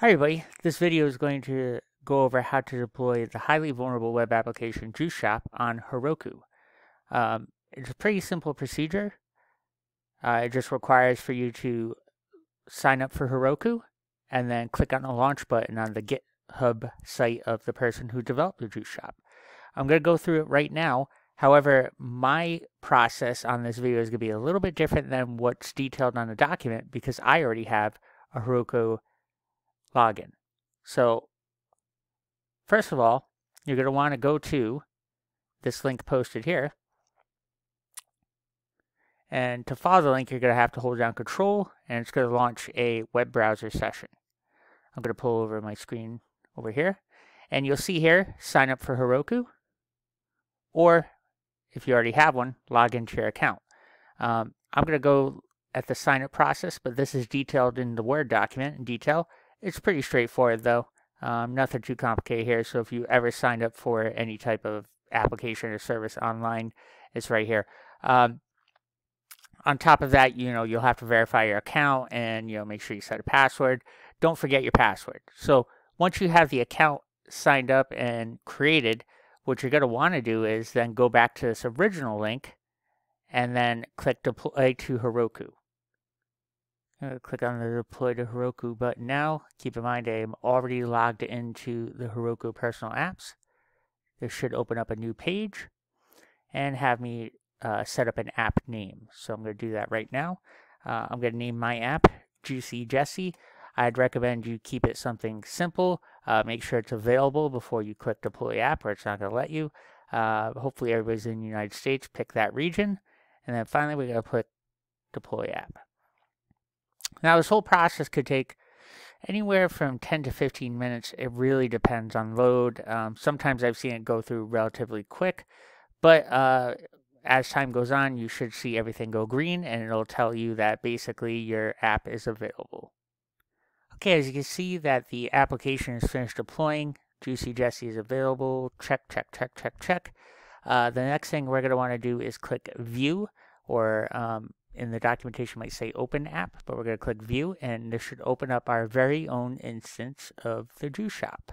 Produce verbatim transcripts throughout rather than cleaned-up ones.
Hi everybody, this video is going to go over how to deploy the highly vulnerable web application Juice Shop on Heroku. Um, it's a pretty simple procedure. Uh, it just requires for you to sign up for Heroku and then click on the launch button on the GitHub site of the person who developed the Juice Shop. I'm going to go through it right now. However, my process on this video is going to be a little bit different than what's detailed on the document because I already have a Heroku login. So first of all, you're going to want to go to this link posted here, and to follow the link you're going to have to hold down control and it's going to launch a web browser session. I'm going to pull over my screen over here and you'll see here sign up for Heroku, or if you already have one, log into your account. Um, I'm going to go at the sign up process, but this is detailed in the Word document in detail. It's pretty straightforward though, um, nothing too complicated here, so if you ever signed up for any type of application or service online, it's right here. Um, on top of that, you know, you'll have to verify your account and, you know, make sure you set a password. Don't forget your password. So once you have the account signed up and created, what you're going to want to do is then go back to this original link and then click deploy to Heroku. I'm going to click on the deploy to Heroku button now. Keep in mind I'm already logged into the Heroku personal apps. This should open up a new page and have me uh, set up an app name. So I'm going to do that right now. Uh, I'm going to name my app Juicy Jesse. I'd recommend you keep it something simple. Uh, make sure it's available before you click deploy app or it's not going to let you. Uh, hopefully everybody's in the United States. Pick that region. And then finally we're going to click deploy app. Now this whole process could take anywhere from ten to fifteen minutes. It really depends on load. Um, sometimes I've seen it go through relatively quick, but uh, as time goes on, you should see everything go green and it'll tell you that basically your app is available. Okay, as you can see that the application is finished deploying. Juicy Jesse is available. Check, check, check, check, check. Uh, the next thing we're going to want to do is click view, or um, in the documentation might say open app, but we're going to click view and this should open up our very own instance of the Juice Shop.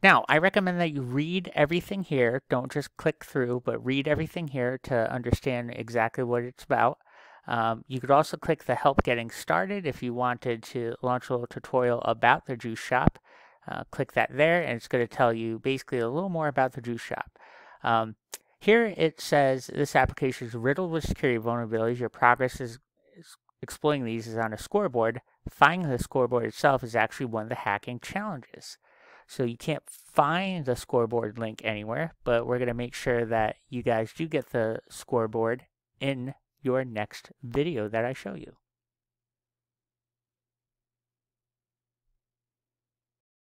Now I recommend that you read everything here. Don't just click through, but read everything here to understand exactly what it's about. Um, you could also click the help getting started if you wanted to launch a little tutorial about the Juice Shop. Uh, click that there and it's going to tell you basically a little more about the Juice Shop. Um, Here it says this application is riddled with security vulnerabilities. Your progress is, is exploiting these is on a scoreboard. Finding the scoreboard itself is actually one of the hacking challenges. So you can't find the scoreboard link anywhere, but we're going to make sure that you guys do get the scoreboard in your next video that I show you.